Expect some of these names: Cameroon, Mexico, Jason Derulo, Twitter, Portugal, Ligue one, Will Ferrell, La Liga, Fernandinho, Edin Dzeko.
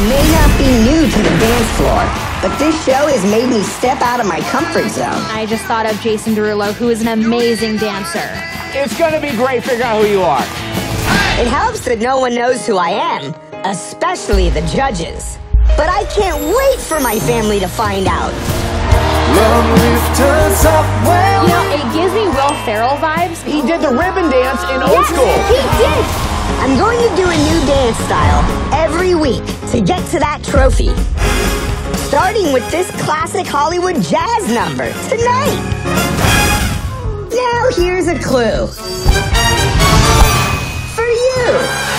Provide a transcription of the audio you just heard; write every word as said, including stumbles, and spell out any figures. I may not be new to the dance floor, but this show has made me step out of my comfort zone. I just thought of Jason Derulo, who is an amazing dancer. It's gonna be great. Figure out who you are. It helps that no one knows who I am, especially the judges. But I can't wait for my family to find out. Love lifts us up well. You know, it gives me Will Ferrell vibes. He did the ribbon dance in Old School. Yes, he did. I'm going to do a new dance style every week to get to that trophy. Starting with this classic Hollywood jazz number tonight. Now here's a clue. For you.